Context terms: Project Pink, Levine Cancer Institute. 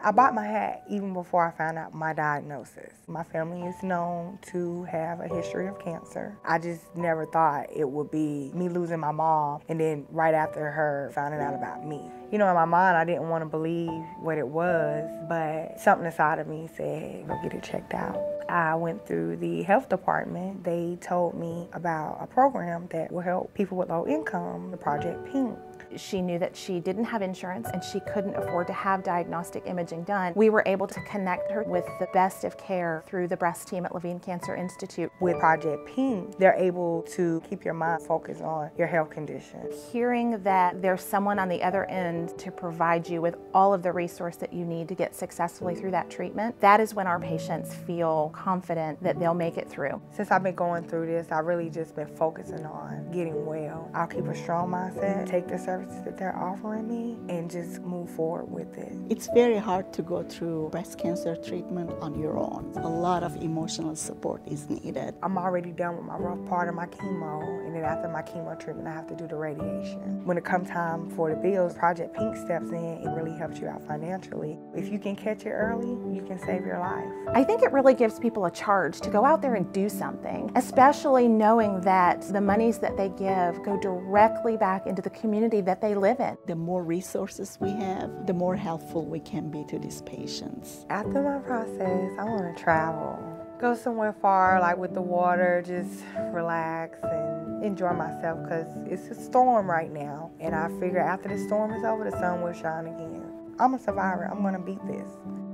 I bought my hat even before I found out my diagnosis. My family is known to have a history of cancer. I just never thought it would be me losing my mom and then right after her finding out about me. You know, in my mind, I didn't want to believe what it was, but something inside of me said, go get it checked out. I went through the health department. They told me about a program that will help people with low income, the Project Pink. She knew that she didn't have insurance and she couldn't afford to have diagnostic imaging done. We were able to connect her with the best of care through the breast team at Levine Cancer Institute. With Project Pink, they're able to keep your mind focused on your health condition. Hearing that there's someone on the other end to provide you with all of the resource that you need to get successfully through that treatment, that is when our patients feel confident that they'll make it through. Since I've been going through this, I've really just been focusing on getting well. I'll keep a strong mindset, take the services that they're offering me, and just move forward with it. It's very hard to go through breast cancer treatment on your own. A lot of emotional support is needed. I'm already done with my rough part of my chemo, and then after my chemo treatment, I have to do the radiation. When it comes time for the bills, Project Pink steps in and really helps you out financially. If you can catch it early, you can save your life. I think it really gives people a charge to go out there and do something, especially knowing that the monies that they give go directly back into the community that they live in. The more resources we have, the more helpful we can be to these patients. After my process, I want to travel. Go somewhere far, like with the water, just relax and enjoy myself, because it's a storm right now. And I figure after the storm is over, the sun will shine again. I'm a survivor. I'm going to beat this.